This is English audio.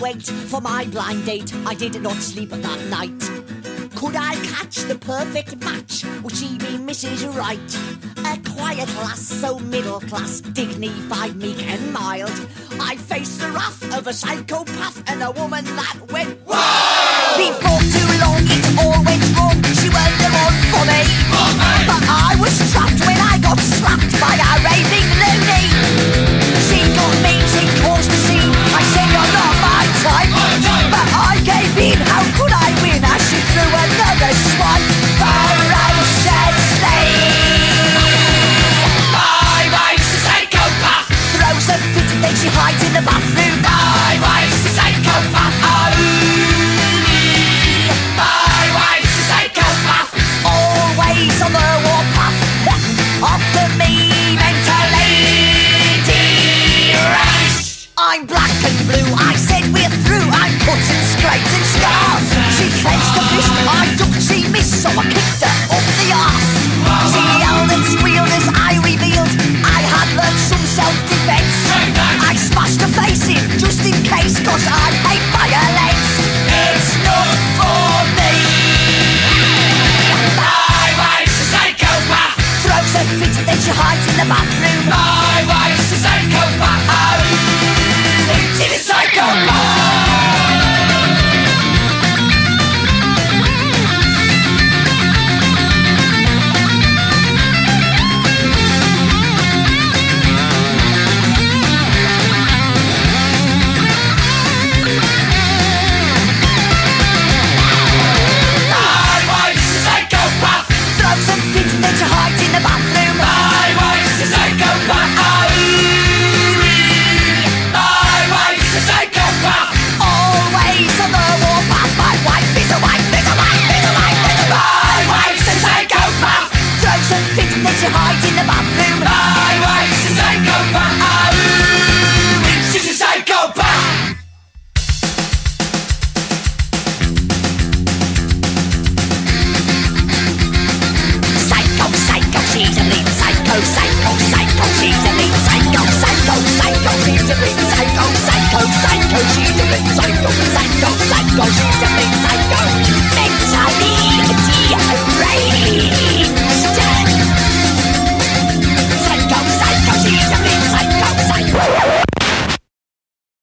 wait for my blind date. I did not sleep that night. Could I catch the perfect match? Would she be Mrs. Right? A quiet lass, so middle class, dignified, meek and mild. I faced the wrath of a psychopath and a woman that went wild. Before too long it all went wrong. She went the one for me. But I was trapped when I got slapped by a raving loony. She got me, she caused the scene. I said you're not my type, but I gave in. How could I win? As she threw another swipe. Barrow said my wife's a psychopath. Throws a fit and then she hides in the bathroom. My wife's a psychopath. Oh, my wife's a psychopath. Always on the warpath. After me, mentally deranged. I'm black and blue. I said we're through. I'm cut and scraped and scarred. She clenched a fist. I ducked. She missed, so I kicked her up the arse. She yelled and squealed as I revealed I had learned some self-defense. I smashed her face in just in case, 'cause I hate violence. It's not for me. My wife's a psychopath. Throws her feet and then she hides in the bathroom.